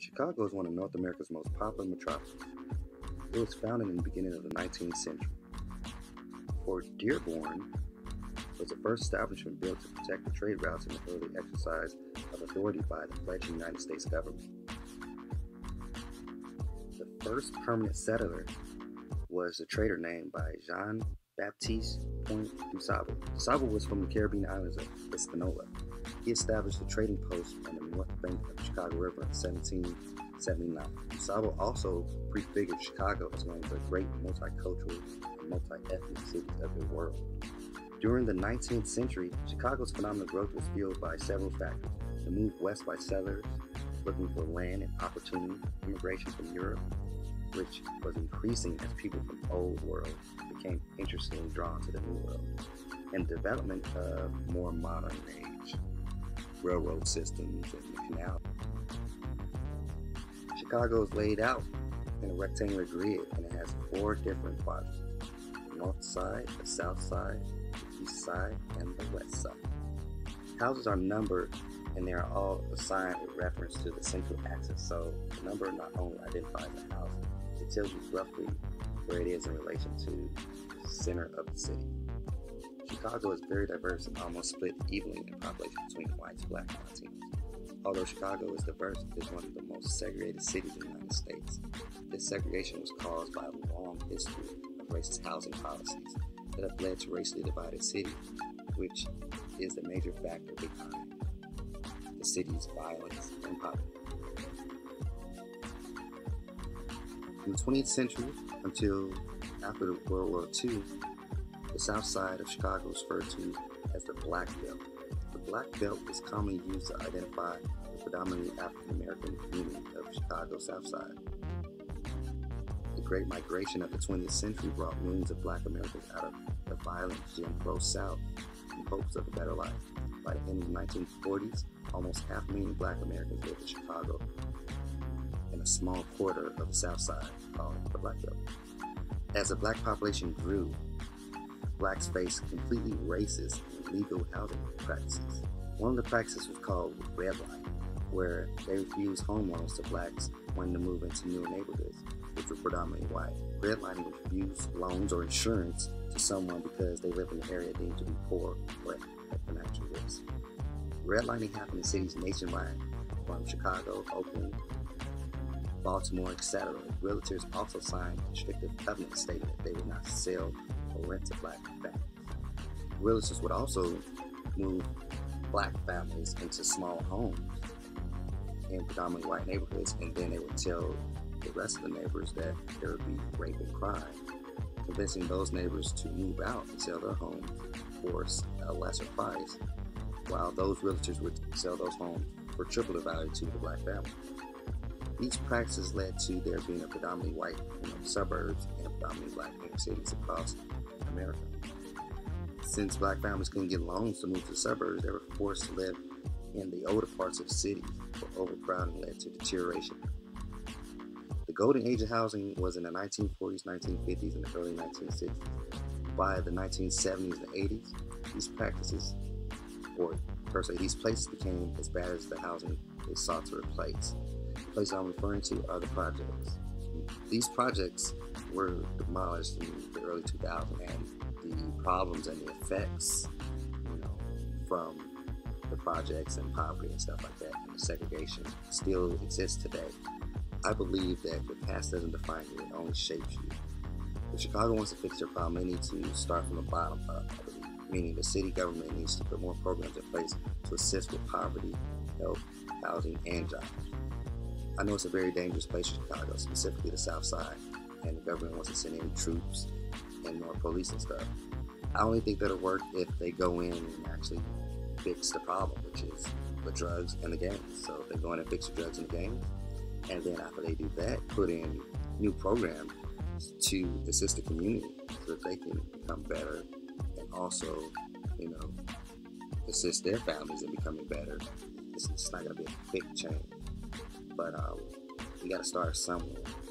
Chicago is one of North America's most popular metropolis. It was founded in the beginning of the 19th century. Fort Dearborn was the first establishment built to protect the trade routes and the early exercise of authority by the fledgling United States government. The first permanent settler was a trader named by Jean Baptiste Point du Sable. Sable was from the Caribbean islands of Hispaniola. He established a trading post on the north bank of the Chicago River in 1779. Sable also prefigured Chicago as one of the great multicultural and multi-ethnic cities of the world. During the 19th century, Chicago's phenomenal growth was fueled by several factors: the move west by settlers looking for land and opportunity, immigration from Europe, which was increasing as people from the old world became interested and drawn to the new world, and development of more modern age railroad systems and the canal. Chicago is laid out in a rectangular grid, and it has four different quadrants: the north side, the south side, the east side, and the west side. Houses are numbered, and they are all assigned with reference to the central axis, so the number not only identifies the house, it tells you roughly where it is in relation to the center of the city. Chicago is very diverse and almost split evenly in population between whites, blacks, and Latinos. Although Chicago is diverse, it is one of the most segregated cities in the United States. This segregation was caused by a long history of racist housing policies that have led to racially divided cities, which is the major factor behind the city's violence and poverty. From the 20th century until after World War II, the south side of Chicago was referred to as the Black Belt. The Black Belt is commonly used to identify the predominantly African-American community of Chicago's south side. The Great Migration of the 20th century brought millions of Black Americans out of the violent Jim Crow South in hopes of a better life. By the end of the 1940s, almost half a million Black Americans lived in Chicago and a small quarter of the South Side called the Black Belt. As the Black population grew, Blacks faced completely racist and illegal housing practices. One of the practices was called redlining, where they refused home loans to Blacks wanting to move into newer neighborhoods, which were predominantly white. Redlining would refuse loans or insurance to someone because they lived in an area deemed to be poor or at financial risk. Redlining happened in cities nationwide, from Chicago, Oakland, Baltimore, etc. Realtors also signed restrictive covenants stating that they would not sell or rent to Black families. Realtors would also move Black families into small homes in predominantly white neighborhoods, and then they would tell the rest of the neighbors that there would be rape and crime, convincing those neighbors to move out and sell their homes for a lesser price, while those realtors would sell those homes for triple the value to the Black family. These practices led to there being a predominantly white suburbs and predominantly Black inner cities across America. Since Black families couldn't get loans to move to the suburbs, they were forced to live in the older parts of the city, where overcrowding led to deterioration. The golden age of housing was in the 1940s, 1950s, and the early 1960s. By the 1970s and 80s, these practices, or per se, these places became as bad as the housing they sought to replace. The places I'm referring to are the projects. These projects were demolished in the early 2000s, and the problems and the effects, from the projects and poverty and stuff like that, and the segregation still exists today. I believe that the past doesn't define you, it only shapes you. If Chicago wants to fix their problem, they need to start from the bottom up, meaning the city government needs to put more programs in place to assist with poverty, health, housing, and jobs. I know it's a very dangerous place in Chicago, specifically the South Side, and the government wants to send in troops and more police and stuff. I only think that'll work if they go in and actually fix the problem, which is the drugs and the gangs. So they go in and fix the drugs and the gangs, and then after they do that, put in new programs to assist the community so that they can become better, and also, assist their families in becoming better. It's not going to be a big change, but we got to start somewhere.